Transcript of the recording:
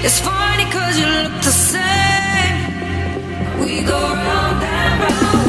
It's funny 'cause you look the same. We go round and round.